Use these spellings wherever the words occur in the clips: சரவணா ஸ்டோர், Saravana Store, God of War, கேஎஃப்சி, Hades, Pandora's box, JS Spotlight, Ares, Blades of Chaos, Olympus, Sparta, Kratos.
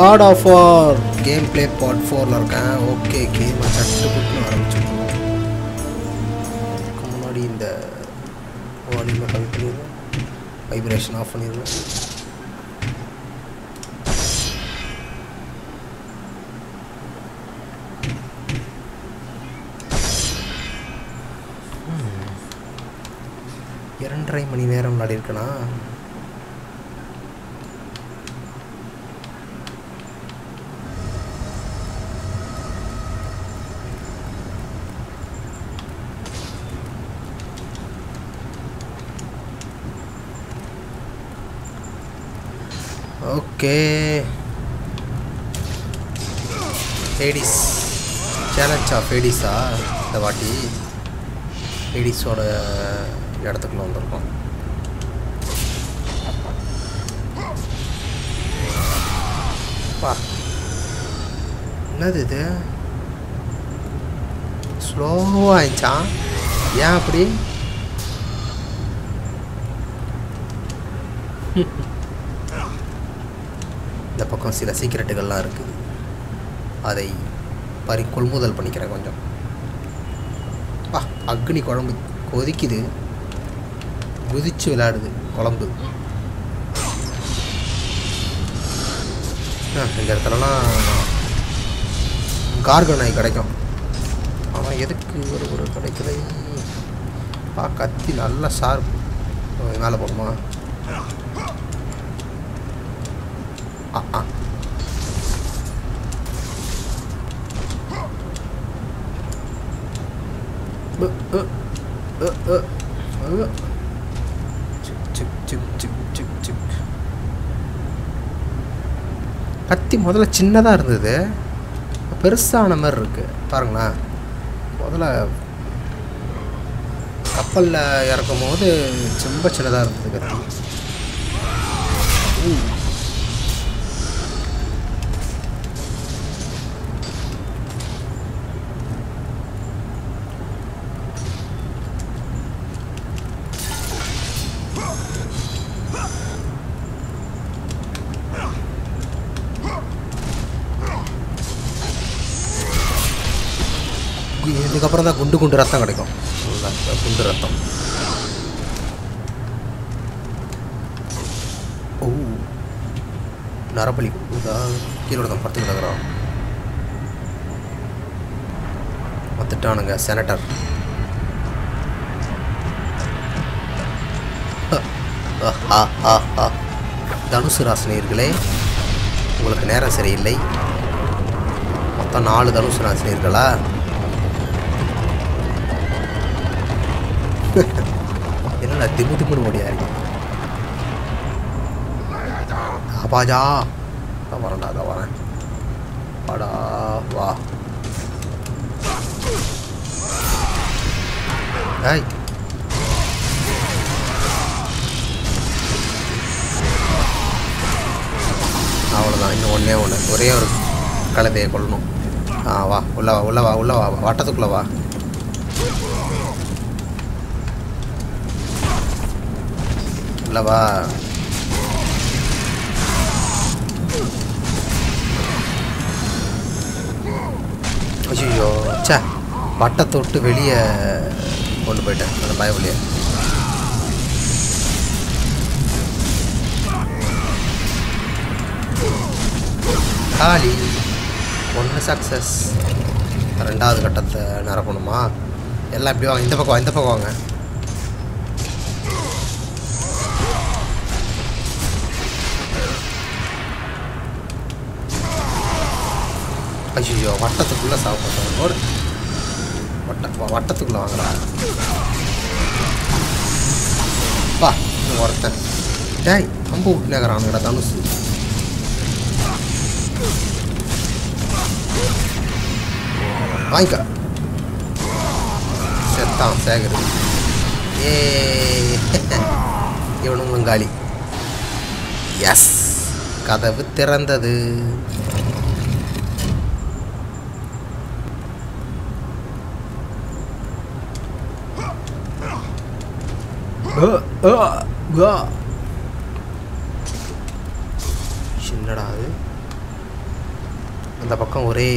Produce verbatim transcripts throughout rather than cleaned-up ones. God of War gameplay part four la irukken. Okay, game attu puttu arambichidhu konadi inda volume kalkulu vibration off pannirunga. இரண்டரை மணி நேரம் நாடி இருக்கனா. Okay, Hades challenge of Hades ah the vaati Hades oda edathukku vandirukom. Pa enadhu idu slow aicha ya apdi. The பக்கம் சில சீக்ரெட்டுகள்லாம் இருக்கு. அதை பறி கொள்முதல் பண்ணிக்கிறேன் கொஞ்சம். பா அக்னி குழம்பு கொதிக்குது. குதிச்சு விளையாடுது குழம்பு. இந்த இடத்துலலாம் கார்கனாய் கிடைக்கும். ஆனால் எதுக்கு ஒரு ஒரு கிடைக்கல. பா கத்தி நல்லா சார்பு மேலே போடுமா. Uh -uh. Uh, uh, uh, uh, uh. Chuk, chuk, chuk, chuk, chuk. கத்தி முதல்ல சின்னதா இருந்தது பெருசான மாதிரி இருக்கு பாருங்களா. முதல்ல கப்பல்ல இறக்கும் போது ரொம்ப சின்னதா இருந்தது கத்தி. அப்புறம் தான் குண்டு குண்டு ரத்தம் கிடைக்கும். குண்டு ரத்தம் ஓ நரபலி கீழோட தான் படுத்து கிடக்குறோம். வந்துட்டானுங்க செனட்டர். தனுசு ராசினியர்களே உங்களுக்கு நேரம் சரியில்லை. மொத்தம் நாலு தனுசு ராசினியர்களா. என்னடா திமு திமுன்னு ஓடியா இருக்கு. அப்பாஜா தான் வரண்டா தான் வரேன். வாடா வா. ஏய் அவ்வளோதான். இன்னும் ஒன்றே ஒன்று ஒரே ஒரு கலவையை கொள்ளணும். ஆ வா உள்ள வா உள்ள வா உள்ள வா வட்டத்துக்குள்ளே வா. வா ஐயோ சே வட்டத்தை விட்டு வெளியே கொண்டு போயிட்டேன். அந்த பயவுலையே காலி ஒன்று சக்ஸஸ். ரெண்டாவது கட்டத்தை நிரப்பணுமா. எல்லாம் இப்படி வாங்க. இந்த பக்கம் இந்த பக்கம் வாங்க. ஐயோ வட்டத்துக்குள்ளே சாப்பிட்றோம். ஒரு வட்ட வட்டத்துக்குள்ளே வாங்குறான். பா ஒருத்தன் டேய் அம்பு விட்டுனேக்கிறானுங்கடா தனுசு. வாங்கிக்க செத்தான் சேகர். ஏ இவனும் மங்காளி. எஸ் கதவு திறந்தது. என்னடா அது அந்த பக்கம் ஒரே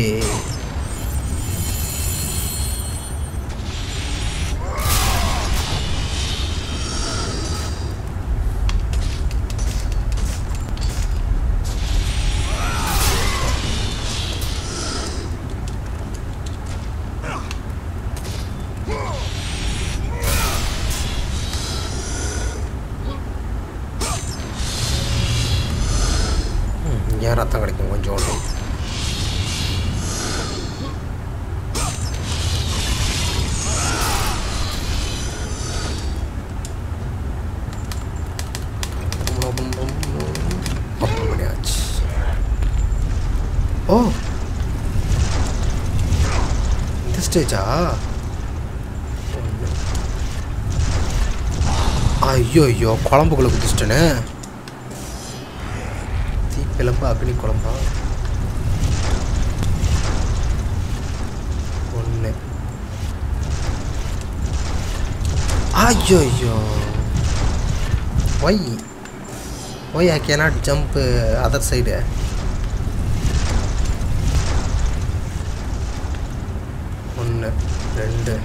ஐயோ குழம்புக்குள்ள குதிச்சிட்டேனே தீ பிளம்பா அக்னி குழம்பா ஒண்ணு ஐயோ why why I cannot jump other side ஒண்ணு ரெண்டு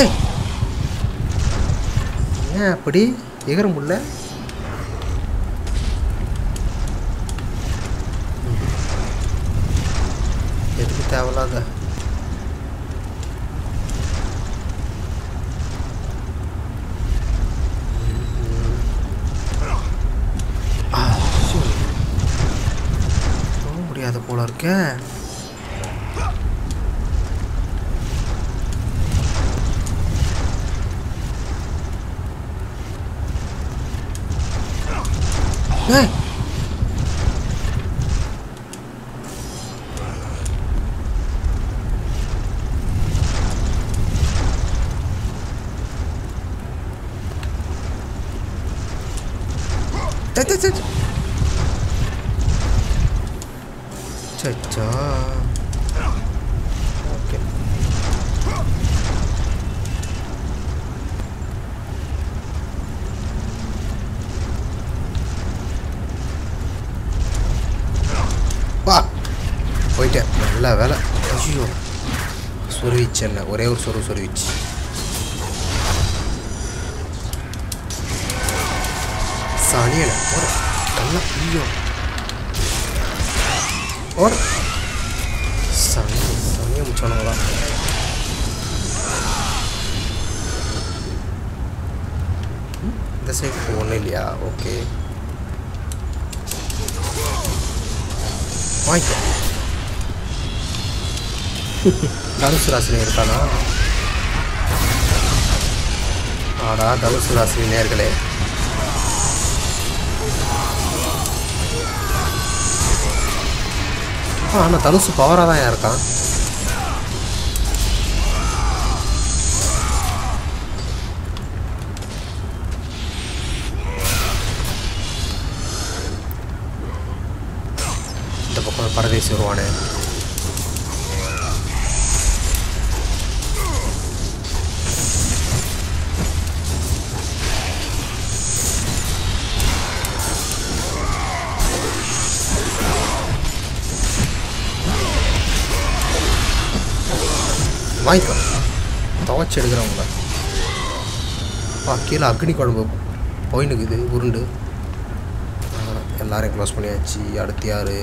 ஏய் Yeah, buddy, you got a bullet. Let's get out of there. Oh, the other polar cat. Hey! That's it! Cha-cha! Okay. Wait up, la vela. Ayo, sorry, chenna. Orey or sorry, sorry. Saniya na. Or, kalla ayo. Or, saniya, saniya mucha na bola. This is phone liya. Okay. Why? Dalus Rasini irukana Ada Dalus Rasini nergale Ana Dalus power ah dhaan irukan Indha pakkam paradise iruvane Why? Tower chilled ground. Ah, kill agni column. Point is there. Urund. All are close. Pani achi. Adityaare.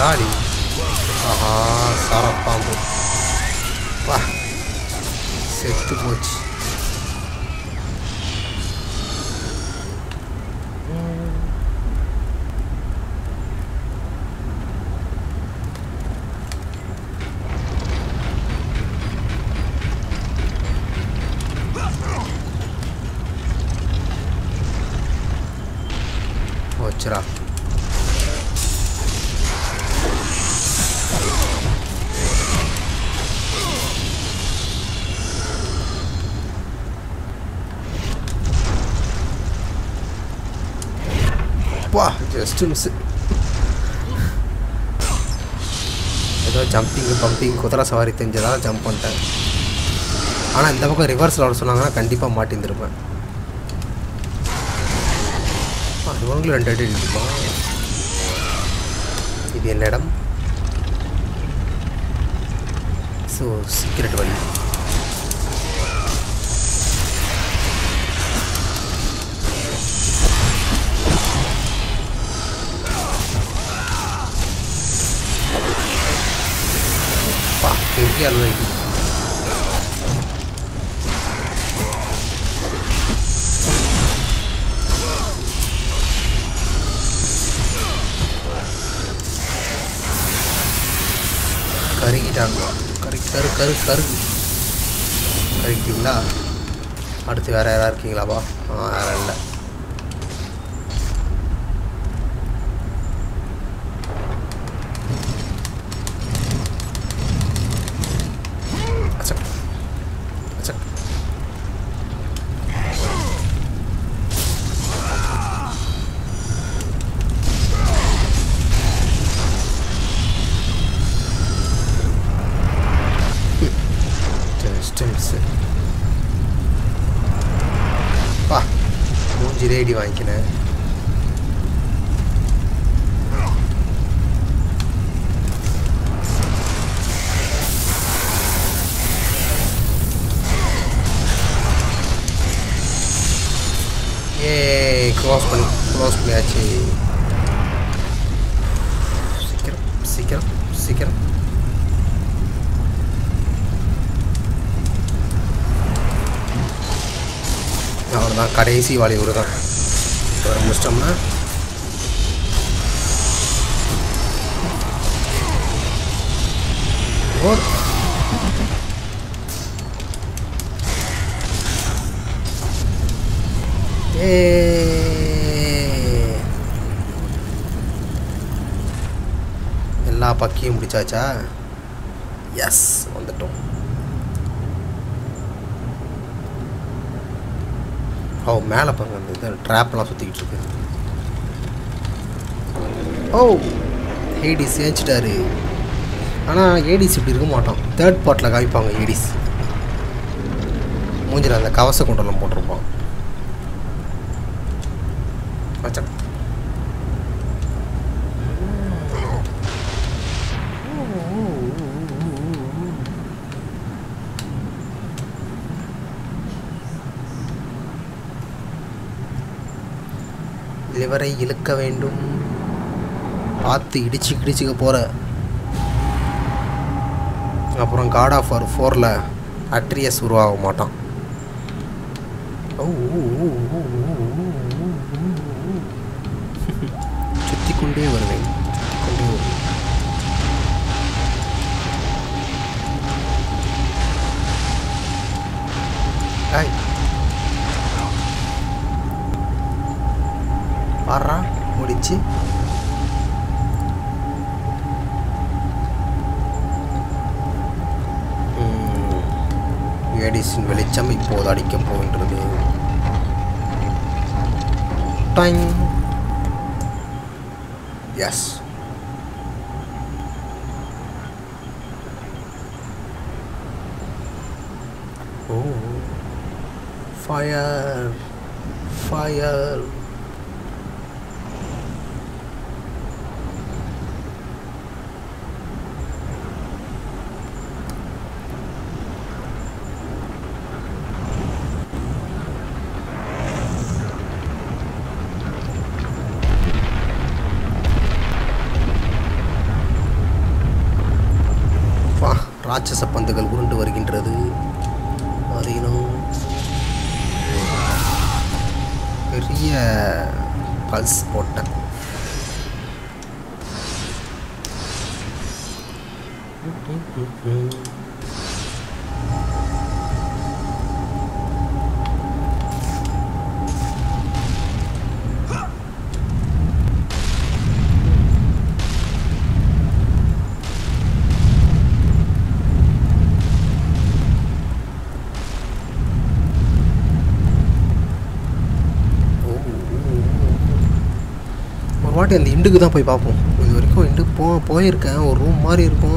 Dali. Aha. Sara pambo. Wah. Set to watch. Wow, just miss it. Jumping, bumping, kothara savari tenjala jump on time. Ana indha reverse la sonaanga kandipa maatindirupen. So, secret one. Yeah, lady. Curry it up. Curry, curry, curry, curry. Curry it up. Arthi, where are you? Lava. Ah, Yay, cross play, cross play actually. Seeker, seeker, seeker. Now I'm not cutting easy while you're done. So I'm just gonna. What? Ella pakkiyum pidichacha. Yes, on the top. Oh, mela panga the trap la suttikittu irukku. Oh, Hades enchitaru. Ana Hades ipdi irukka maattom. Third part la kaipanga Hades. Moonjila andha kavasa kondalam potrupaan. Watch out. Liver ay ilukka vendum paathu idichi idichika pora appuram God of War four la Ares uruvaga maatam. Kunde varven kunde ai parra mudichi mm edison velicham ipo adikkam povindrathu time. Yes. Oh, fire, fire. Rachasa pandagal urundu varugindrathu adino periya pulse potta and the induku dhaan poi paapom idu varaiku indu po poi iruken or room mari irukum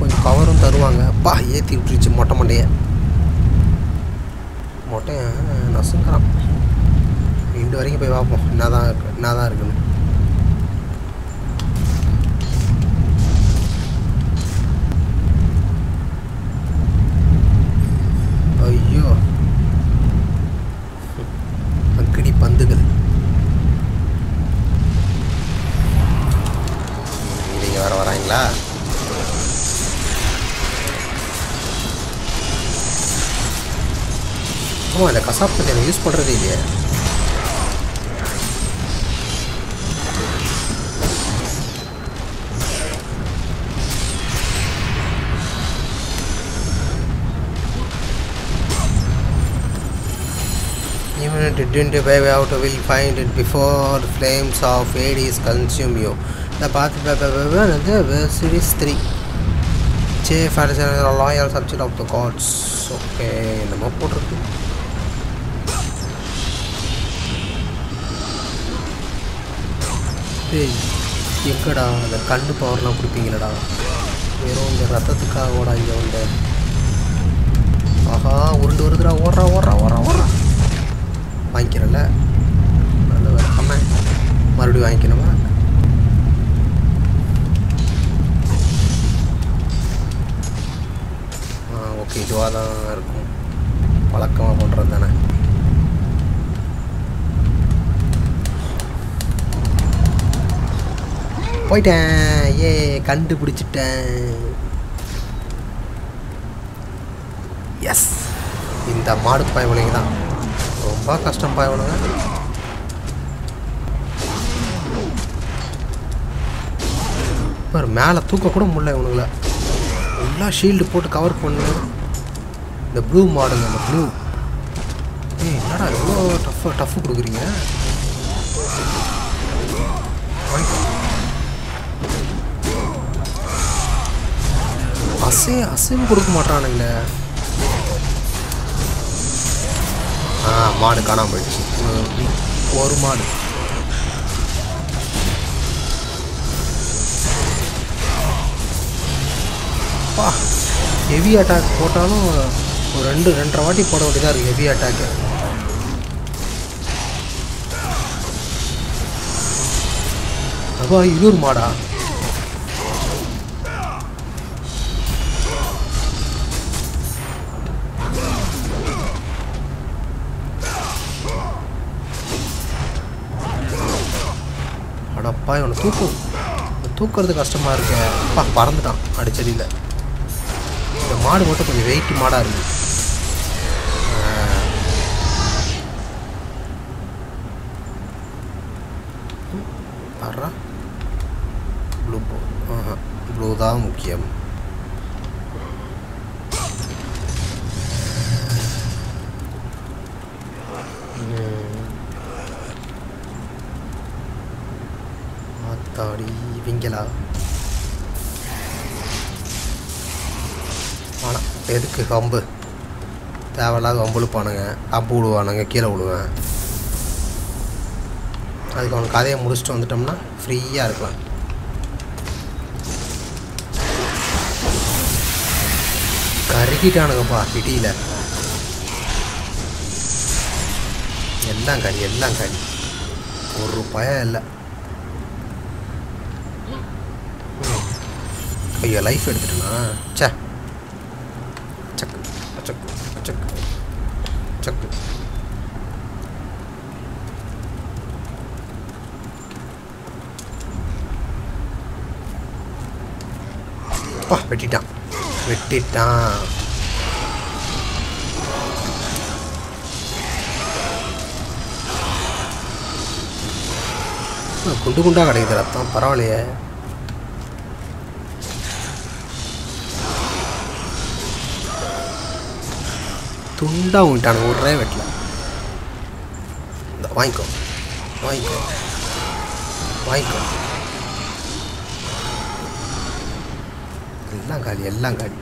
konjam cover um tharuvaanga pa yethi vittichu motta mondeya motta nasukram ரெண்டு வரைக்கும் போய் பார்ப்போம். என்ன தான் என்ன தான் இருக்குன்னு ஐயோ அக்கடி பந்துகள் இவங்க வர வராங்களா ஆமாம் இந்த கசாப்பு எனக்கு யூஸ் பண்ணுறதே இல்லையே didn't buy out will find it before the flames of Hades consume you. The path of the series three. Chief Ares is a loyal subject of the gods. Okay, the map put it. Hey, எங்கடா அந்த கண்ணு பவர்லாம் குடிப்பீங்களடா வெறும் இந்த ரத்தத்துக்காக ஓட இங்கே வந்து ஆஹா உருண்டு வருதுடா ஓடுறா ஓடுறா ஓடுறா ஓடுறா வாங்கிக்கிறல நல்ல வேலை மறுபடியும் வாங்கிக்கணுமா ஆ ஓகே இதுவாக தான் இருக்கும் வழக்கமாக பண்ணுறது தானே போயிட்டேன் ஏ கண்டுபிடிச்சிட்டேன் எஸ் இந்த மாடு பாய்வலைங்க தான் ரொம்ப கஷ்டம் பாய்வனுங்க பாரு மேலே தூக்கக்கூட முடியல இவனுங்களா ஃபுல்லாக ஷீல்டு போட்டு கவர் பண்ணு இந்த ப்ளூ மாடுங்க இந்த ப்ளூ ஏ என்னடா எவ்வளோ டஃப் டஃப் கொடுக்குறீங்க அசை அசைவு கொடுக்க மாட்டானுங்களே ஆ மாடு காணாம போயிடுச்சு ஒரு மாடு பா ஹெவி அட்டாக் போட்டாலும் ஒரு ரெண்டு ரெண்டரை வாட்டி போட வேண்டியதாக இருக்குது ஹெவி அட்டாக்கு அப்பா இன்னொரு மாடா அப்பா இவனை தூக்கும் தூக்கிறது கஷ்டமாக இருக்கு அப்பா பறந்துட்டான் அடிச்சடியில் இந்த மாடு மட்டும் கொஞ்சம் வெயிட் மாடாக இருக்கு பாடுறா ப்ளூ ஆஹா ப்ளூ தான் முக்கியம் இவங்களா ஆனால் எதுக்கு கம்பு தேவையில்லாத கம்பு இழுப்பானுங்க கம்பு விடுவானுங்க கீழே விடுவேன் அதுக்கு அவனுக்கு கதையை முடிச்சுட்டு வந்துட்டோம்னா ஃப்ரீயாக இருக்கலாம் கருகிட்டானுங்கப்பா கிட்டியில் எல்லாம் கடி எல்லாம் கடி ஒரு பயம் இல்லை ஐயோ லைஃப் எடுத்துட்டுனா சே சக்கு சக்கு சக்கு சக்கு அப்பா வெட்டிட்டான் வெட்டிட்டான் குண்டு குண்டாக கிடைக்குது ரத்தம் பரவாயில்லையே துண்டாக உண்டான ஒரே வெட்டில் இந்த வாங்கிக்கோ வாங்கிக்கோ வாங்கிக்கோ எல்லாம் காலி எல்லாம் காலி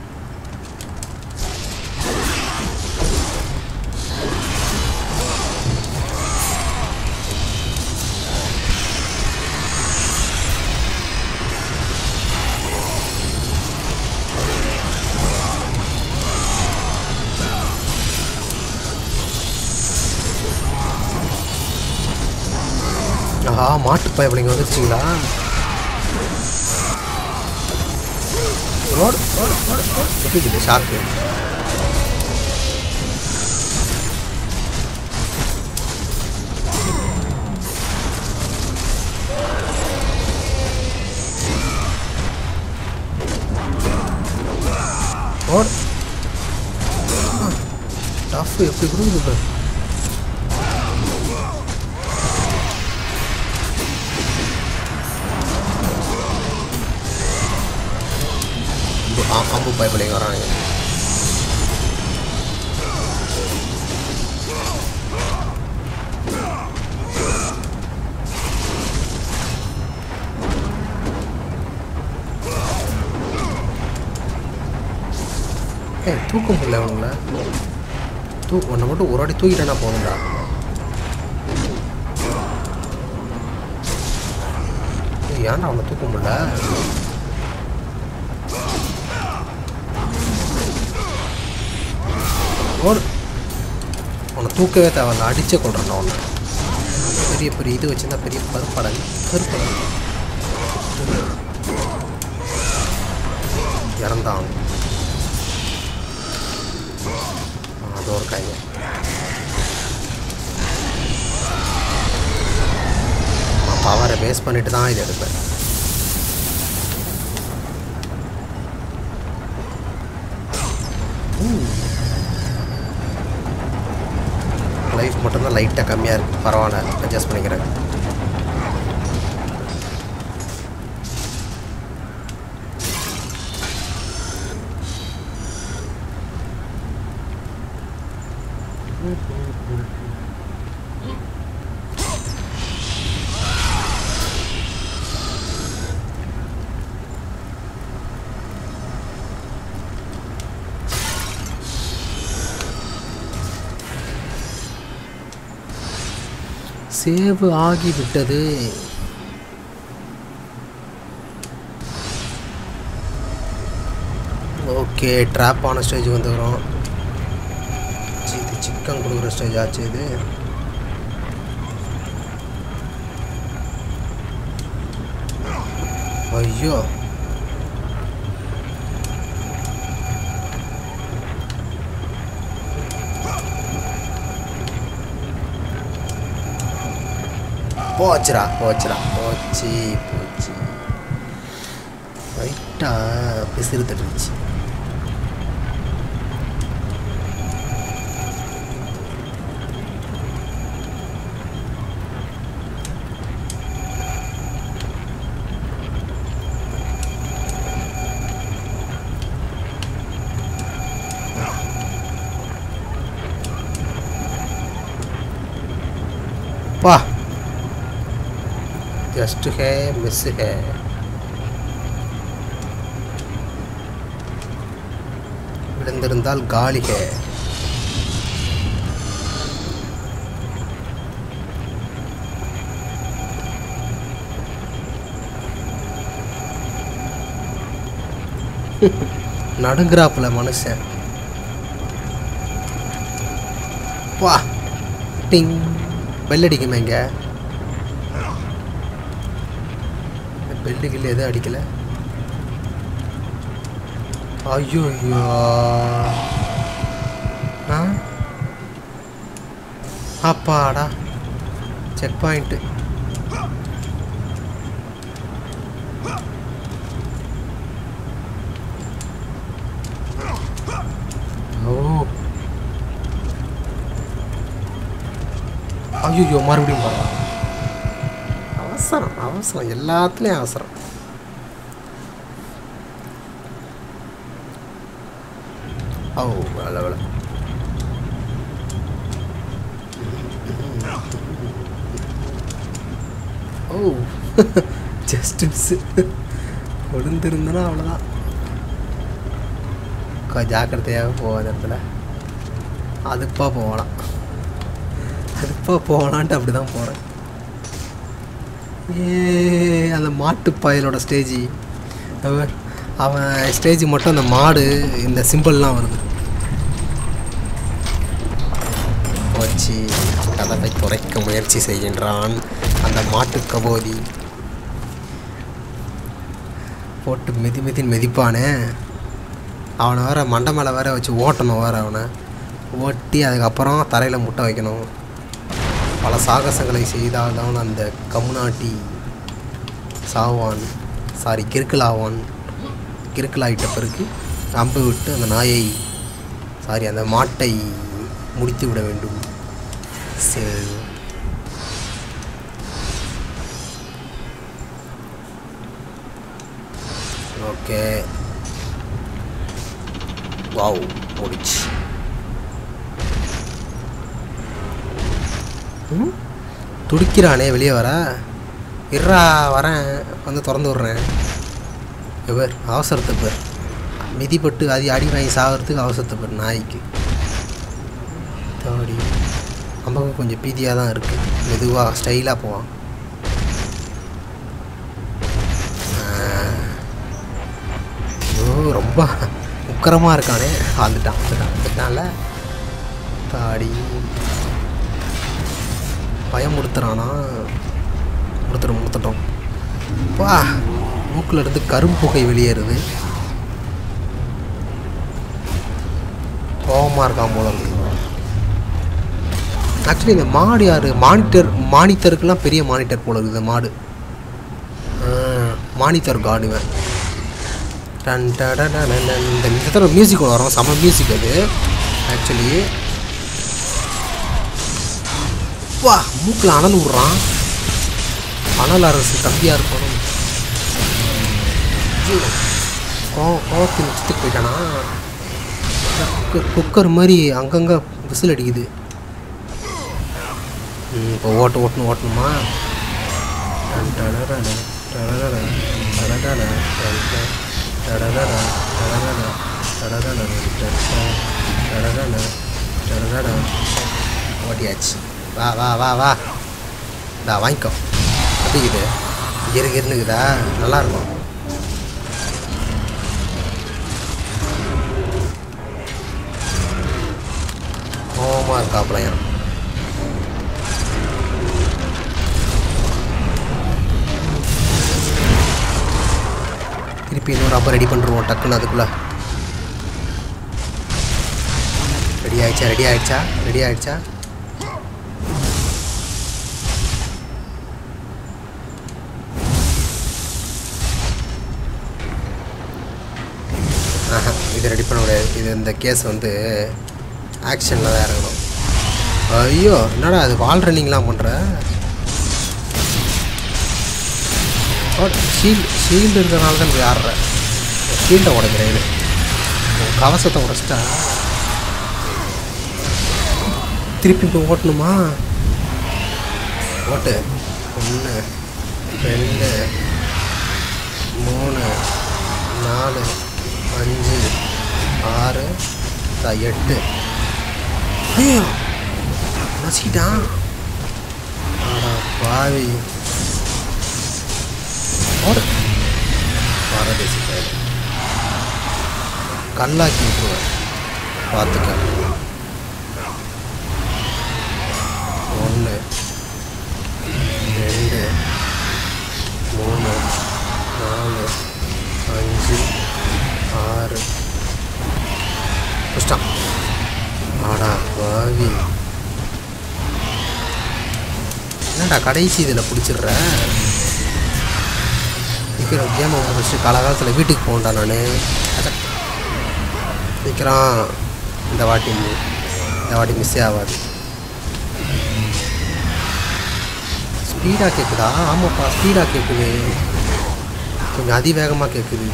Ah, மாட்டுப்பா எப்படிங்க வந்துருச்சிங்களா? ஓடு ஓடு ஓடு ஓடு எப்படிங்க ஷார்க்கு? ஓடு டஃப் எப்படி குடுக்குது? அம்பு பயப்படைங்க வரானுங்க. ஏ தூக்க முடியல அவனுங்கள தூ ஒன்றை மட்டும் ஒரு அடி தூக்கிட்டேன்னா போதும்டா. ஏன்னா அவனை தூக்க முடியல. உன்னை தூக்கவே தேவையில்ல, அடிச்சே கொள்றேன். ஒன்று பெரிய பெரிய இது வச்சுருந்தா பெரிய பருப்படல் பருப்படல் இறந்தான். அது ஒரு காய் பவரை பேஸ் பண்ணிட்டு தான் இது எடுப்பேன். லைஃப் மட்டும்தான் லைட்டாக கம்மியாக இருக்குது, பரவாயில்ல அட்ஜஸ்ட் பண்ணிக்கிறேன். சேவு ஆகிவிட்டது. ஓகே, ட்ராப் ஆன ஸ்டேஜுக்கு வந்துக்கிறோம். இது சிக்கன் கொடுக்குற ஸ்டேஜ் ஆச்சு. இது ஐயோ போச்சுரா போச்சுரா போச்சு போச்சு ரைட்டாக பிசிறு தட்டுருச்சு. பா जस्ट है मिस है विंदर गाली है नडुंगरापला मनुष्य वाह टिंग बेल अडिक्कुमेंगे பெல்ட்டுக்கில் எதுவும் அடிக்கலை. ஐயோ ஐயோ ஆ அப்பாடா செக் பாயிண்ட்டு. ஓ ஐயோ மறுபடியும் பாருங்க. அவசரம் அவசரம் எல்லாத்துலேயும் அவசரம். ஓ வேலை வேலை ஓ ஜஸ்ட் கொடுந்துருந்தனா அவ்வளோதான். ஜாக்கிரதையாக போகாத இடத்துல அதுப்பா போகலாம் அதுப்பா போகலான்ட்டு அப்படி தான் போகிறேன். ஏ அந்த மாட்டுப்பாயலோட ஸ்டேஜி அவன் ஸ்டேஜி மட்டும் அந்த மாடு இந்த சிம்பிள்லாம் வருது. ஓ வச்சு கதவை குறைக்க முயற்சி செய்கின்றான் அந்த மாட்டு கபோதி. போட்டு மிதி மிதின் மிதிப்பானே, அவனை வேற மண்டை மேலே வேற வச்சு ஓட்டணும், வேறு அவனை ஓட்டி அதுக்கப்புறம் தரையில் முட்டை வைக்கணும். பல சாகசங்களை செய்தால்தான் அந்த கமுனாட்டி சாவான், சாரி கிறுக்கலாவான். கிறுக்கலாகிட்ட பிறகு அம்பு விட்டு அந்த நாயை சாரி அந்த மாட்டை முடித்து விட வேண்டும். சரி, ஓகே, வாவ் முடிச்சு. துடிக்கிறானே வெளியே வர, இறா வரேன் வந்து திறந்து விட்றேன். எவர் அவசரத்தை பேர் மிதிப்பட்டு அது அடி வாங்கி சாகிறதுக்கு அவசரத்தை பேர் நாய்க்கு. தோடி அம்மாவுக்கு கொஞ்சம் பீதியாக தான் இருக்குது, மெதுவாக ஸ்டைலாக போவான். ரொம்ப உக்கரமாக இருக்கானே, ஆழ்ந்துட்டான் ஆழ்ந்துட்டான்ல தாடி பயமுறுத்துறானா. முடுத்துட்டோம் முடுத்துட்டோம் வா. மூக்கில் இருந்து கரும்புகை வெளியேறுது, கோபமாக இருக்கான் போல இருக்கு. ஆக்சுவலி இந்த மாடு யார், மானிட்டர் மானிட்டருக்குலாம் பெரிய மானிட்டர் போல இருக்குது மாடு, மானிட்டர் காடுவேன். இந்த விதத்தில் மியூசிக் ஒன்று வரும், செம்ம மியூசிக் அது. ஆக்சுவலி வா மூக்கில் அனல் விட்றான், அனல் அரசு தம்பியாக இருக்கணும். கோவத்தின் உச்சத்துக்கு போயிட்டானா, குக்கர் மாதிரி அங்கங்கே விசில் அடிக்குது. இப்போ ஓட்டு ஓட்டணும் ஓட்டணுமா. ஓட்டியாச்சு, வா வா வா வா டா வாங்கிக்கோ. அப்படிக்குது இருக்கு இருக்குதா நல்லாயிருக்கும். கோபமாக இருக்காப்பிள்ளையான். திருப்பி இன்னொரு அப்போ ரெடி பண்ணுறோம் டக்குன்னு. அதுக்குள்ளே ரெடி ஆகிடுச்சா ரெடி ஆகிடுச்சா ரெடி ஆகிடுச்சா இது ரெடி பண்ண முடியாது. இது இந்த கேஸ் வந்து ஆக்ஷனில் தான் இறங்கணும். ஐயோ என்னடா அது வால் ரன்னிங்லாம் பண்ணுற. ஷீல்டு ஷீல்டு இருக்கிறனால தான் இப்படி ஆடுற. ஷீல்டை உடைக்கிறேன், இது கவசத்தை உடைச்சிட்டா. திருப்பி இப்போ ஓட்டணுமா, ஓட்டு ஒன்று ரெண்டு மூணு நாலு அஞ்சு ஆறு எட்டு. ஐயோ நசிக்கிட்டான் பாவி. கல்லாக்கி விட்டுருவேன் பார்த்துக்க. ஒன்று ரெண்டு மூணு நாலு அஞ்சு ஆறு. கஷ்டம் ஆடா பாவி, என்னடா கடைசி இதில் பிடிச்சிடுற. விற்கிற கேமை முடிச்சுட்டு காலகாலத்தில் வீட்டுக்கு போகண்டா நான். விற்கிறான் இந்த வாட்டி, இந்த வாட்டி மிஸ்ஸே ஆகாது. ஸ்பீடாக கேட்குதா? ஆமாப்பா ஸ்பீடாக கேட்குது, கொஞ்சம் அதிவேகமாக கேட்குது.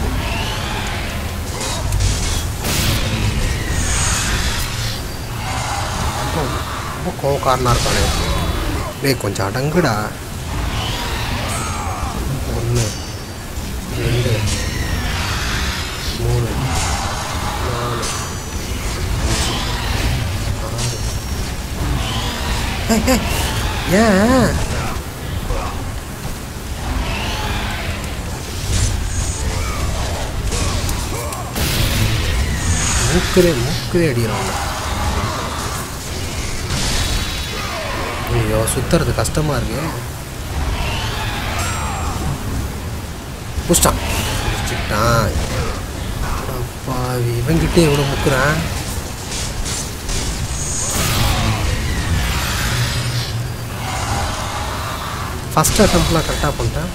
ரொம்ப கோவக்காரனாக இருக்கானே. டே கொஞ்சம் அடங்குடா. ஒன்று ரெண்டு மூணு நாலு அஞ்சு ஆறு. ஏன் மூக்கிலே மூக்கிலே அடிக்கிறாங்க. ஐயோ சுத்துறது கஷ்டமா இருக்கு. புஷ்டான் புஷ்டான் அப்பா இவங்கிட்டே இவ்வளோ முக்குறேன். ஃபஸ்ட் அட்டம்ப்ட்லாம் கரெக்டாக பண்ணிட்டேன்.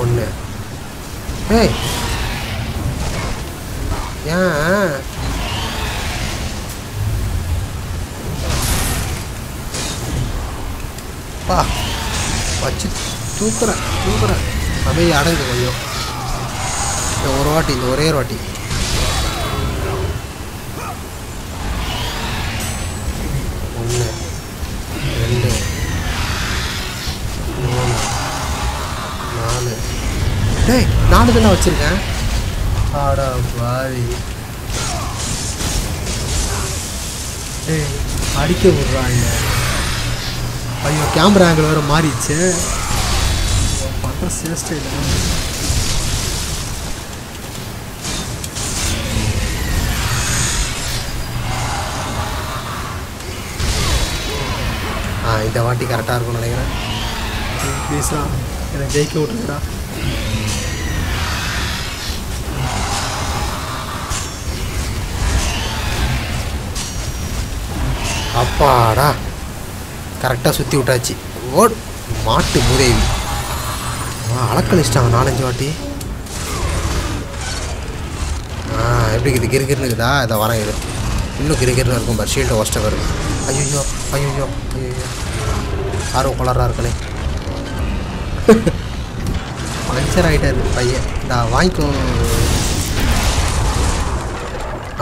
ஒன்று ஏய் ஏன் பா வச்சு தூக்குறேன் தூக்குறேன் அப்படியே அடங்கு கொஞ்சம் ஒரு வாட்டி இந்த ஒரே ஒரு வாட்டி ஒன்று ரெண்டு மூணு நாலு டேய் நாலு தான் வச்சுருக்கேன். ஆடா பாவி டேய் அடிக்க விடுறாங்க. ஐயோ கேமரா ஆங்கிள் வேறு மாறிடுச்சு பார்த்தா சேஸ்டே இல்லை. இந்த வாட்டி கரெக்டாக இருக்கும்னு நினைக்கிறேன். ப்ளீஸா என்னை ஜெயிக்க விட்டுருக்குறா. அப்பாடா கரெக்டாக சுற்றி விட்டாச்சு. ஓட் மாட்டு முறைவி அளக்களிச்சிட்டாங்க நாலஞ்சு வாட்டி. ஆ எப்படி இது கிரிக்கிருன்னு இருக்குதா? இதை வரேன் இது இன்னும் கிரிக்கிருன்னு இருக்கும் பட் ஷீல்டு ஒஸ்ட்டாக இருக்கும். ஐயோ ஐயோ ஐயோ ஆர்வ குளராக இருக்கனே பஞ்சர் ஆகிட்டாரு பையன். நான் வாங்கிக்கோ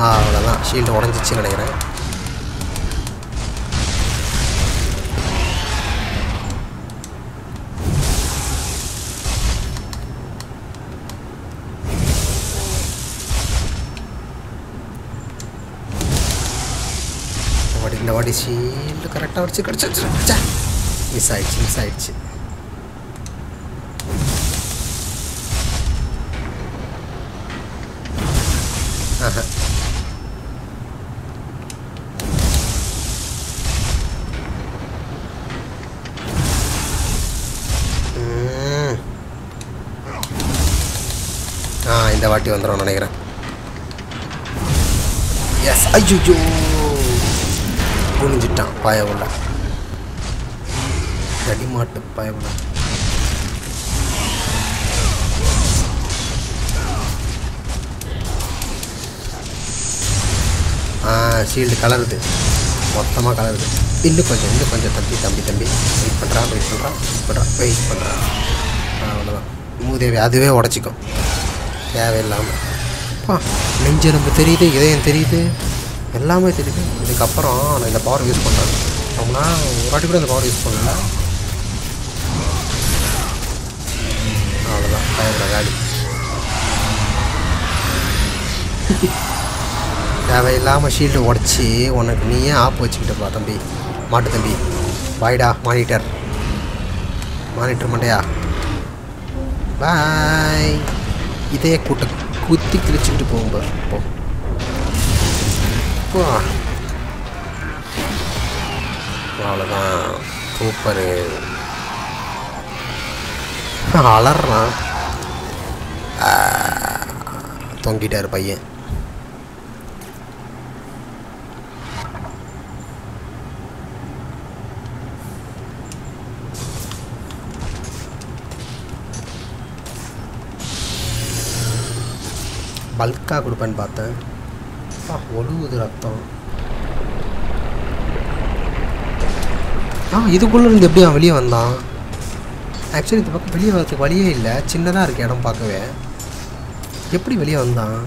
ஆ அவ்வளோதான் ஷீல்டு உடஞ்சிச்சு நினைக்கிறேன். இந்த வாட்டி ஷீல்டு கரெக்டாக வச்சு கிடச்சி மிஸ் ஆகிடுச்சு மிஸ் ஆகிடுச்சு ஆஹா ஆ இந்த வாட்டி வந்துடும் நினைக்கிறேன். எஸ் ஐயோ புரிஞ்சிட்டான் பயவுள்ள தடிமாட்டு பயவுள்ள. ஆ ஷீல்டு கலருது மொத்தமாக கலருது. இன்னும் கொஞ்சம் இன்னும் கொஞ்சம் தம்பி தம்பி தம்பி வெயிட் பண்ணுறான் வெயிட் பண்ணுறான் வெயிட் பண்ணுறான் வெயிட் பண்ணுறான் அவ்வளோதான் மூதேவி அதுவே உடச்சிக்கும் தேவையில்லாமல். அப்பா நெஞ்சு ரொம்ப தெரியுது இதயம் தெரியுது எல்லாமே தெரியுது. இதுக்கப்புறம் நான் இந்த பவர் யூஸ் பண்ணுறேன் அப்படின்னா ஒரு வாட்டி கூட இந்த பவர் யூஸ் பண்ணல அவ்வளோதான் பயப்பட காலி. தேவையில்லாமல் ஷீல்டு உடச்சி உனக்கு நீயே ஆப் வச்சுக்கிட்டப்பா தம்பி மாட்டு தம்பி பாய்டா மானிட்டர் மானிட்டர் மண்டையா பாய். இதையே கூட்ட குத்தி கிழிச்சிக்கிட்டு போகும்போது போ அவ்வளோதான் சூப்பரு அலறான் தொங்கிட்டார் பையன். பல்காக கொடுப்பேன்னு பார்த்தேன் ஒழுகுது ரத்தம். ஆ இதுக்குள்ளே இருந்து எப்படி அவன் வெளியே வந்தான்? ஆக்சுவலி இந்த பக்கம் வெளியே வரதுக்கு வழியே இல்லை சின்னதாக இருக்குது இடம் பார்க்கவே. எப்படி வெளியே வந்தான்?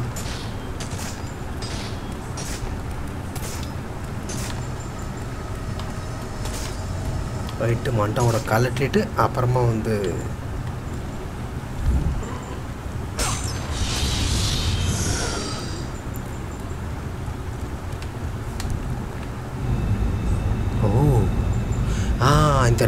போயிட்டு மண்டவோட கலட்டிட்டு அப்புறமா வந்து இந்த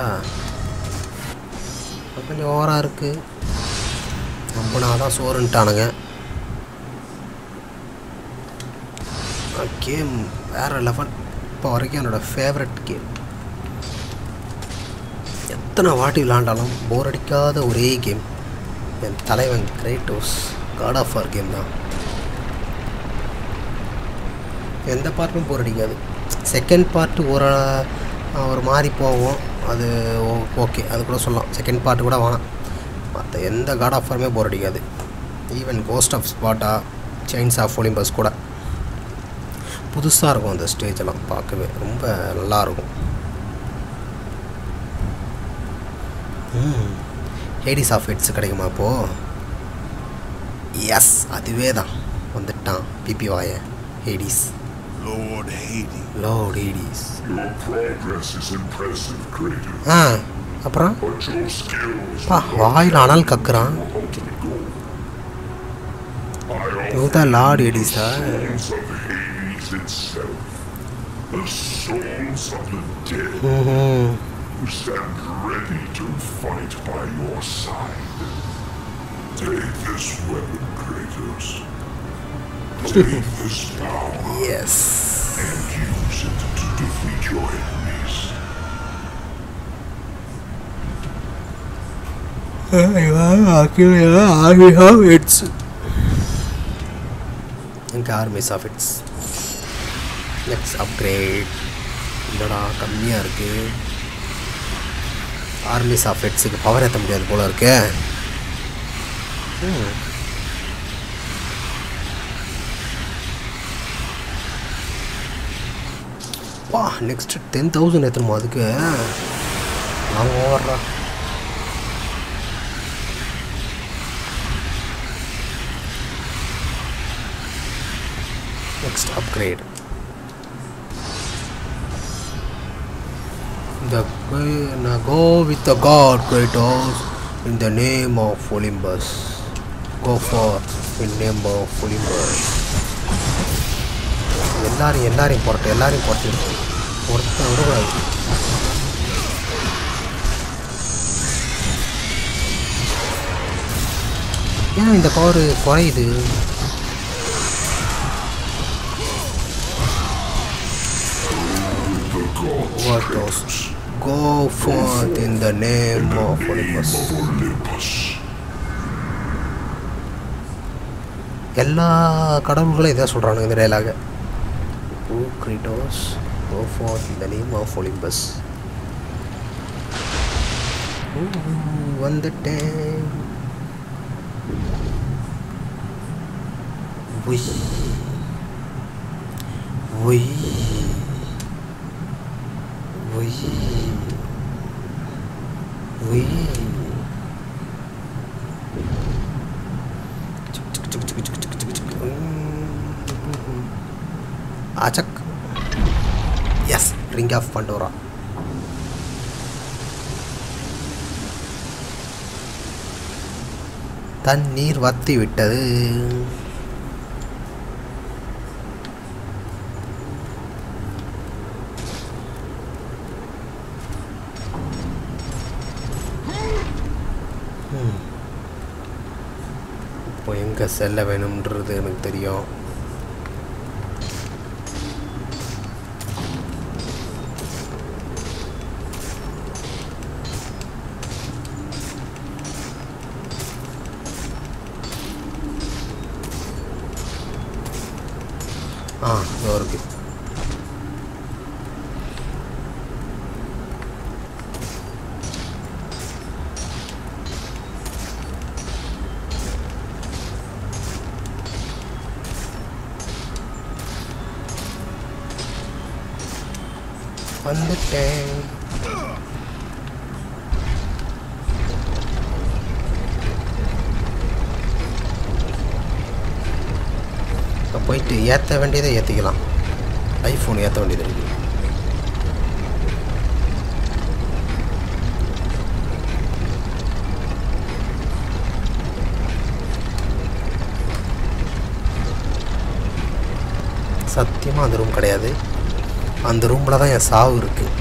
ஆ கொஞ்சம் ஓவராக இருக்குது. அப்படின்னா தான் சோறுன்ட்டானுங்க. கேம் வேறு லெவல். இப்போ வரைக்கும் என்னோடய ஃபேவரட் கேம். எத்தனை வாட்டி விளாண்டாலும் போர் அடிக்காத ஒரே கேம் என் தலைவன் Kratos God of War game தான். எந்த பார்ட்டும் போர் அடிக்காது. செகண்ட் பார்ட்டு ஒரு ஒரு மாதிரி போவோம், அது ஓகே, அது கூட சொல்லலாம். செகண்ட் பார்ட்டு கூட வேணாம். மற்ற எந்த காட் ஆஃப் வாருமே போர் அடிக்காது. Even Ghost of Sparta, Chains of Olympus கூட புதுசாக இருக்கும். அந்த ஸ்டேஜெல்லாம் பார்க்கவே ரொம்ப நல்லாயிருக்கும். ஹேடிஸ் ஆஃப் ஹெட்ஸ் கிடைக்குமா இப்போது? எஸ், அதுவே தான் வந்துட்டான். பிபி வாய Hades. Lord Hades. Lord Hades. Your progress is impressive, Kratos. ஆ அப்புறம் பா வாயில் ஆனால் கக்குறான். இதுதான் லார்ட் ஹேடிஸா? Itself, the souls of the dead mm-hmm. who stand ready to fight by your side. Take this weapon, Kratos. Take this power. Yes. And use it to defeat your enemies. I will have it. And armies of its. Let's upgrade. இல்லைடா கம்மியாக இருக்குது. Army சாஃப்ட்ஸுக்கு power ஏற்ற முடியாது போல் இருக்கு. வா next ten thousand ஏற்றணுமா? அதுக்கு நான் ஓவர்றா. Next upgrade. The go with the god Kratos in the name of Olympus. Go forth in the name of Olympus. எல்லாரும் எல்லாரையும் போட்டு எல்லாரையும் போட்டு ஒருத்தர் விடுவாங்க. ஏன் இந்த பவர் குறையுது? Kratos. Go forth in the name of Olympus. எல்லா கடவுள்களும் இதான் சொல்கிறாங்க இந்த டைலாக. ஓ கிரேட்டோஸ், கோ ஃபார் இந்த நேம் ஆஃப் ஒலிம்பஸ். வந்துட்டேன். ஒய் ஒய் ஒய் ஒய் அச்சக். Yes, ring of Pandora. தண்ணீர் வத்தி விட்டது. எங்கே செல்ல வேணும்ன்றது எனக்கு தெரியும். ஆ இதோ இருக்கு. வந்துட்டேன். போயிட்டு ஏற்ற வேண்டியதை ஏற்றிக்கலாம் ஐஃபோன் ஏற்ற வேண்டியது இருக்குது சத்தியமாக அந்த ரூம் கிடையாது அந்த ரூமில் தான் என் சாவு இருக்குது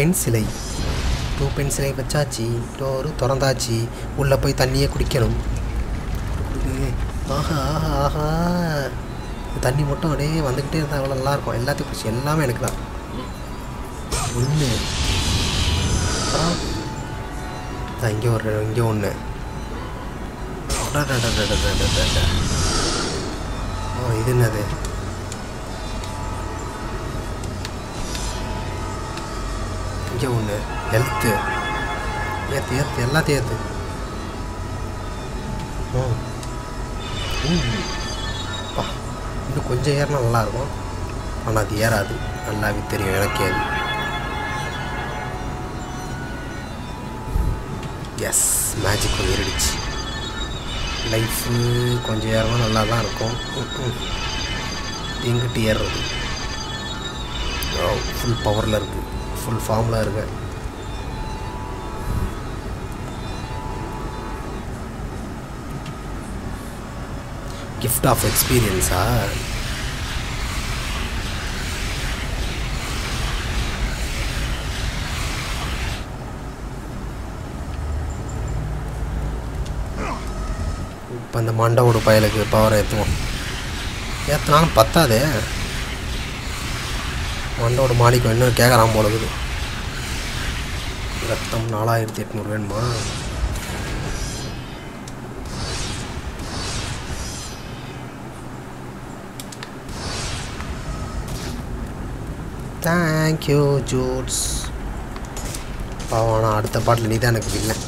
பென்சிலை டூ பென்சிலை வச்சாச்சு டோரு திறந்தாச்சு உள்ளே போய் தண்ணியை குடிக்கணும் ஆஹா ஆஹா ஆஹா தண்ணி மட்டும் அப்படியே வந்துக்கிட்டே இருந்தால் அவ்வளோ நல்லாயிருக்கும் எல்லாத்தையும் குடிச்சு எல்லாமே எனக்கு தான் ஒன்று நான் இங்கே ஒரு இங்கே ஒன்று ஓ இது என்னது இங்கே ஒன்று ஹெல்த்து ஏற்று ஏற்று எல்லாத்தையும் ஏற்று ஓ பா இன்னும் கொஞ்சம் ஏறினா நல்லாயிருக்கும் ஆனால் அது ஏறாது நல்லாவே தெரியும் எனக்கே அது எஸ் மேஜிக் கொஞ்சம் ஏறிடுச்சு லைஃபு கொஞ்சம் ஏறணும் நல்லா தான் இருக்கும் எங்கிட்ட ஏறுறது ஓ ஃபுல் பவரில் இருக்குது ஃபுல் ஃபார்மில் இருக்கேன் கிஃப்ட் ஆஃப் எக்ஸ்பீரியன்ஸா இப்போ அந்த மண்டவோட பயலுக்கு பவர் ஏற்றுவோம் ஏற்றினாலும் பத்தாதே மண்டோட மாலிக்கு இன்னும் கேட்குறான் போல இருக்குது ரத்தம் நாலாயிரத்தி எட்நூறு வேணுமா தேங்க்யூ ஜூட்ஸ் பாவானா அடுத்த பாட்டில் நீ தான் எனக்கு இல்லை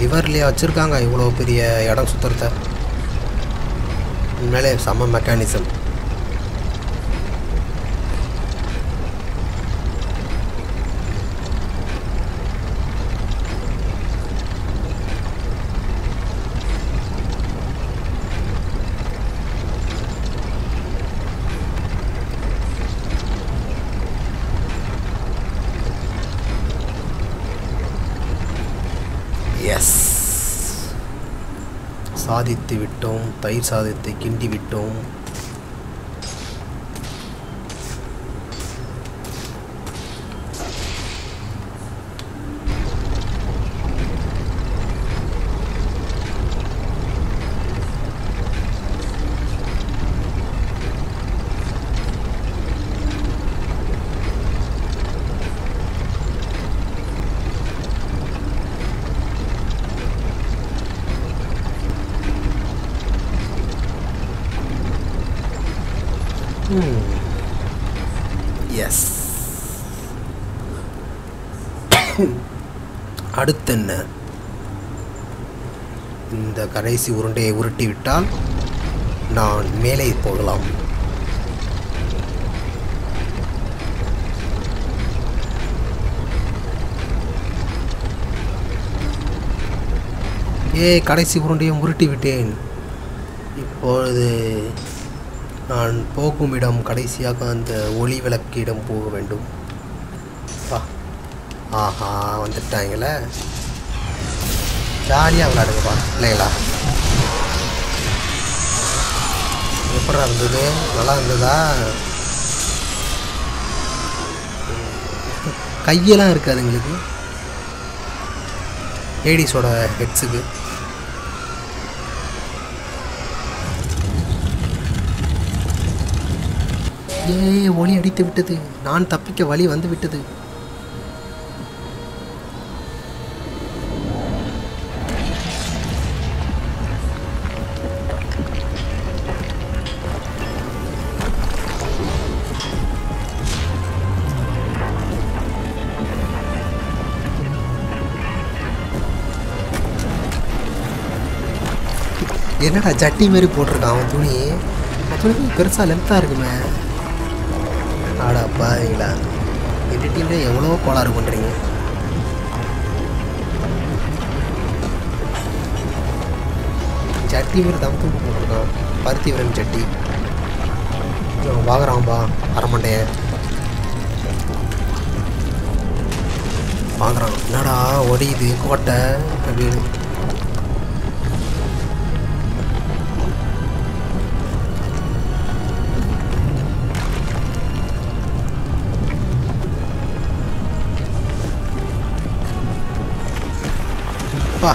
லிவர்லேயே வச்சுருக்காங்க இவ்வளோ பெரிய இடம் சுற்றுறத உண்மையிலே செம மெக்கானிசம் சாதித்து விட்டோம் தயிர் சாதத்தை கிண்டி விட்டோம் அடுத்தென்ன இந்த கடைசி உருண்டையை உருட்டி விட்டால் நான் மேலே போகலாம் ஏ கடைசி உருண்டையை உருட்டி விட்டேன் இப்பொழுது நான் போகும் இடம் கடைசியாக அந்த ஒளி விளக்கிடம் போக வேண்டும். ஆஹா வந்துட்டாங்களே, ஜாலியாக விளையாடுங்கப்பா இல்லைங்களா? எப்படா இருந்தது, நல்லா இருந்ததா? கையெல்லாம் இருக்காது எங்களுக்கு ஹேடிஸோட ஹெட்ஸுக்கு. ஏய் ஒளி அடித்து விட்டது, நான் தப்பிக்க வழி வந்து விட்டது. என்னடா ஜட்டி மாரி போட்டிருக்கான் அவன் துணி, துணி பெருசாக லென்த்தாக இருக்குமே. ஆடா பாருங்களா, எடிட்டிங்கில் எவ்வளோ கோளாறு பண்ணுறீங்க. ஜட்டி வீர தம் தூண்டு போட்டிருக்கான், பருத்தி வீரன் ஜட்டி வாங்குறான்பா. அரமண்டைய வாங்குறான். என்னடா ஒடியுது கோட்டை அப்படின்னு பா.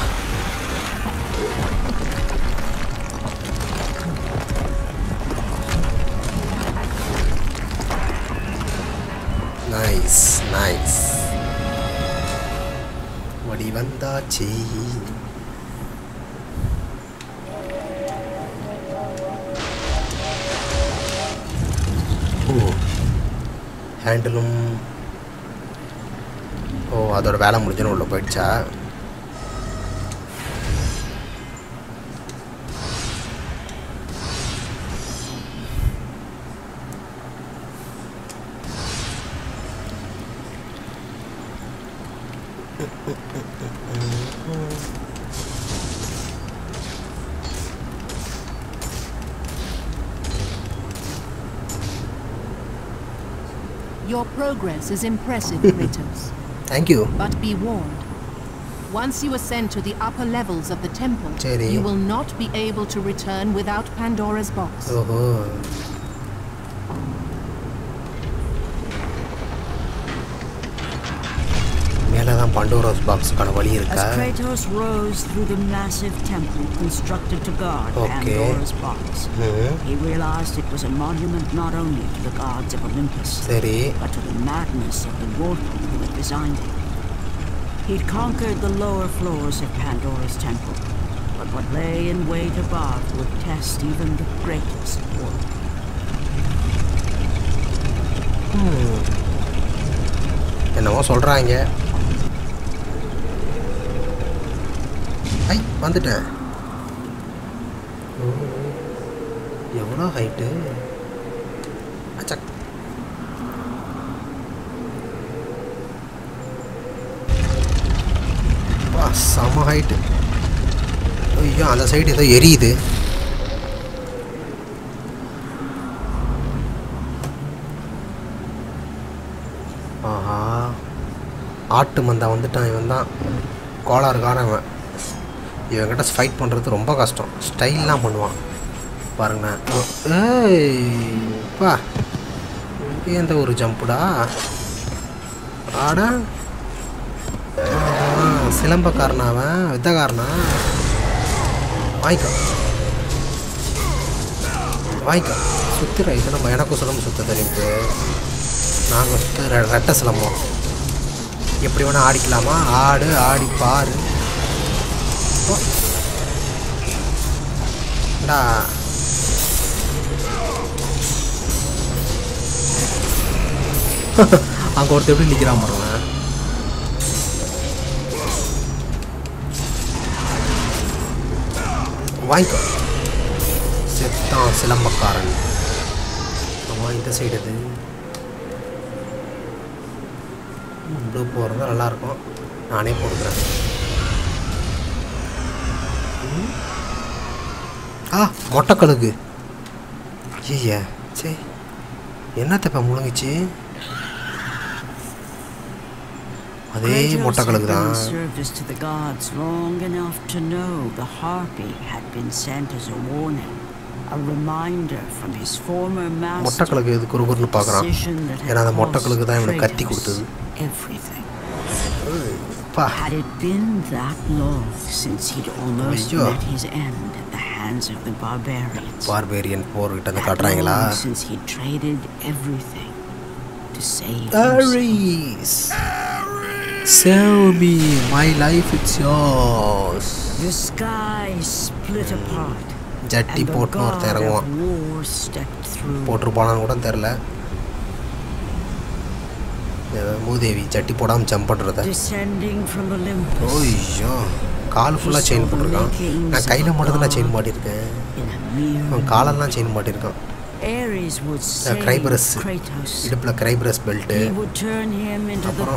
நைஸ் நைஸ் ஓடி வந்தாச்சு. ஓ ஹேண்டிலும், ஓ அதோட வேலை முடிஞ்சோன்னு உள்ள போயிடுச்சா? Your progress is impressive, Kratos. Thank you. But be warned. Once you ascend to the upper levels of the temple, Chari, you will not be able to return without Pandora's box. Oh. -ho. Pandora's box kan vali irukka. As Kratos rose through the massive temple constructed to guard okay. Pandora's box, mm-hmm. he realized it was a monument not only to the gods of Olympus, Seri. but to the madness of the mortal who had designed it. He'd conquered the lower floors of Pandora's temple, but what lay in wait above would test even the greatest war. Hmm. என்னவோ சொல்றாங்க. ஐ வந்துட்டேன். ஓ எவ்வளோ height. அச்சா வா செம height. ஐயோ அந்த side ஏதோ எரியுது. ஆஹா ஆட்டு மந்தான் வந்துட்டான். இவன் தான் கோளாறு காரணவன். இவங்கிட்ட ஃபைட் பண்ணுறது ரொம்ப கஷ்டம். ஸ்டைல்லாம் பண்ணுவான் பாருங்கண்ணா. ஏப்பா எந்த ஒரு ஜம்புடா. ஆட சிலம்பக்காரனா அவன், வித்தக்காரனா? வாய்க்கா வாய்க்கா சுற்றுற. இது நம்ம எனக்கும் சிலம்பு சுற்ற தெரியுது. நாங்கள் சுற்று ரெட்டை சிலம்பம். எப்படி வேணால் ஆடிக்கலாமா? ஆடு ஆடி பாரு. அங்க ஒருத்த எப்படி நிக்கிறான் பாருங்க. வாய்க்கா செத்தான் சிலம்பக்காரன். ஆமா இந்த சைடு அது இப்படி போறதா நல்லா இருக்கும். நானே போட்டுக்கிறேன். Ah! கொட்டக்கழுகு ஐயா சே என்னத்தப்பா முழங்கிச்சு அதே மொட்டக்கழுகு தான் மொட்டக்கழுகு எதுக்கு ஒரு குருன்னு பார்க்குறான் ஏன்னா அந்த மொட்டக்கழுகு தான் இவனை கத்தி கொடுத்தது Had it been that long since he'd almost met his end at the hands of the barbarians? Barbarian poor kitta the katraangala. Since he traded everything to save Ares. Save me, my life is yours. The sky split apart. Jatti potnu or theranga. Potru panan kudan therla. Descending from Olympus. Oh, Kaal fulla chain potirukkan. Na kaila mattum chain mattirukken. Na kaalalla chain mattirukken. Ares would save Kratos. Idupla Kratos belt. He would turn him into the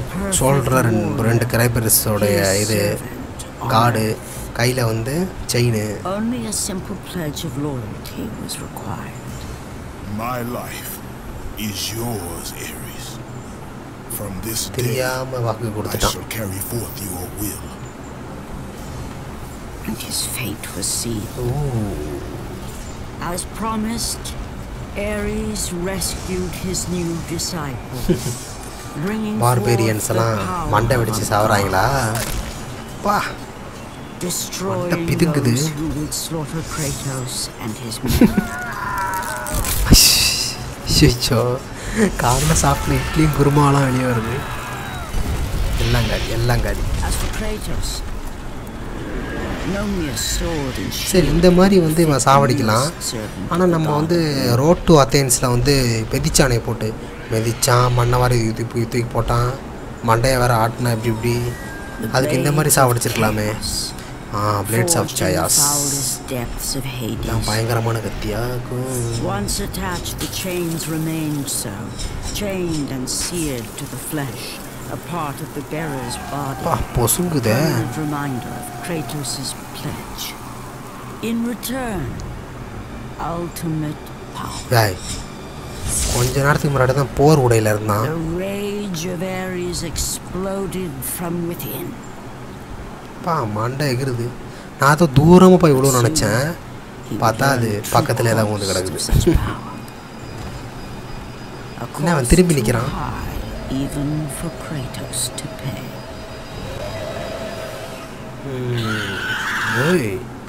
shoulder and rendu Kratos oda idu guard kaila vande chain. Only a simple pledge of loyalty was required. My life is yours, Ares. From this day, I shall carry forth your will. And his fate was sealed. Ooh. As promised, Ares rescued his new disciples, bringing barbarians along. Manda vedichu savarangala. Pa. Destroying those who would slaughter Kratos and his men. Shicho. Karna softly, clean Gurmala and your Langadi, Langadi. As for Kratos, no mere sword and shield. Say, in the Murray one day was Avadilla, Ananam on the road to Athens on the Pedichane Pote, Medicha, Manavari, Uthi Pota, Mandeva Artna, Bibdi, Alkindamari Savadiclame. Ah, Blades of Chaos. Depths of Hades. Once attached, the chains remained so, chained and seared to the flesh, a part of the bearer's body. A permanent reminder of Kratos' pledge. In return, ultimate power. The rage of Ares exploded from within. Manda agreed. Nato Duram by Ulanacha Pata de Pacatella on the Graduate. Never three milligram. Even for Kratos to pay.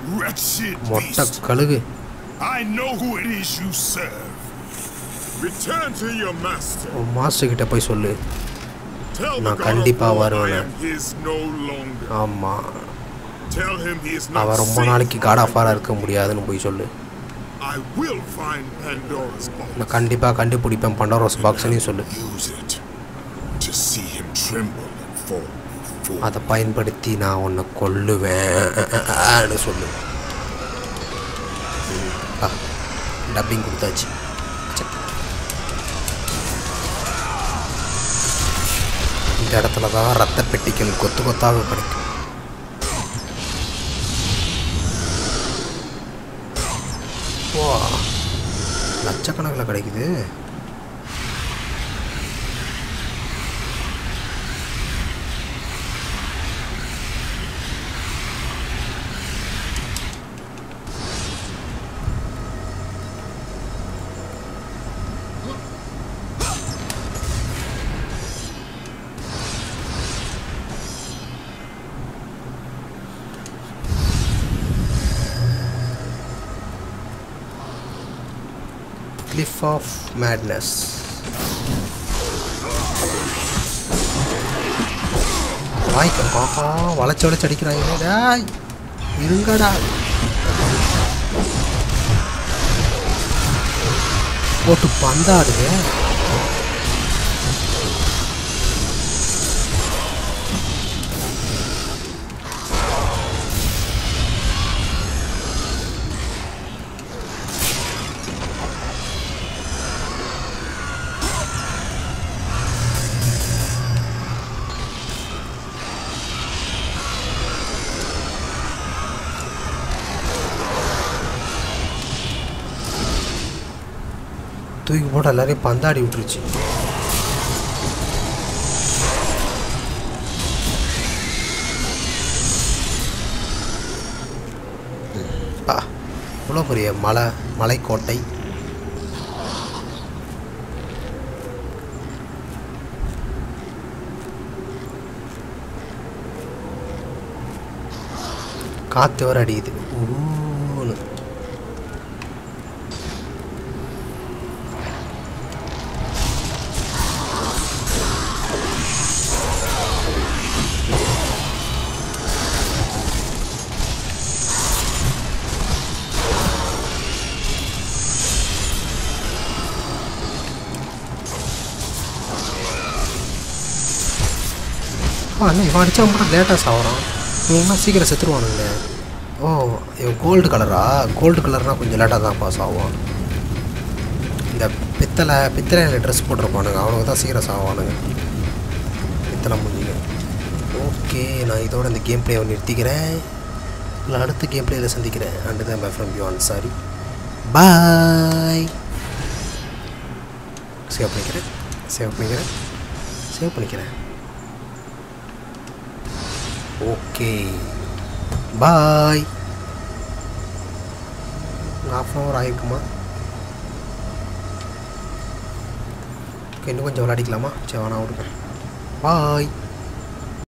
Wretched, what I know who it is you serve. Return to your master. Oh, master get up by Soleil. Tell him he is no longer. Tell him he is not safe. I will find Pandora's box. Use it to see him tremble and fall before. That's why I'm going to kill him. இடத்துலதான் ரத்த பெட்டிகள் கொத்து கொத்தாக கிடைக்கும் வா லட்சக்கணக்கில் கிடைக்குது Cliff of Madness. Why come on? Walla chola chadi krai ne dai. Irunga dai. Oh, tu panda adhe. தூக்கி போட்டு எல்லாரையும் பந்தாடி விட்டுருச்சு. இவ்வளோ பெரிய மலை மலைக்கோட்டை. காற்று வர அடிக்குது. ஊன்னு அண்ணா இவன் அடித்தா மட்டும் லேட்டாக சாகுறான். இவங்களாம் சீக்கிரம் செத்துருவானுங்க. ஓ இவன் கோல்டு கலரா? கோல்டு கலர்னால் கொஞ்சம் லேட்டாக தான் பாஸ் ஆகும். இந்த பித்தளை பித்தளையில் ட்ரெஸ் போட்டிருப்பானுங்க அவனுக்கு தான் சீக்கிரம் சாவானுங்க. பித்தளை முடிஞ்சு ஓகே. நான் இதோட இந்த கேம் பிளேயை நிறுத்திக்கிறேன். நான் அடுத்த கேம் பிளேயில் சந்திக்கிறேன். அண்டு தான் bye from you Ansari. Bye. Save பண்ணிக்கிறேன் சேவ் பண்ணிக்கிறேன் சேவ் பண்ணிக்கிறேன் okay bye. Half an hour ஆகிருக்குமா? ஓகே இன்னும் கொஞ்சம் விளையாடிக்கலாமா? சரி, நான் விடுறேன். பாய்.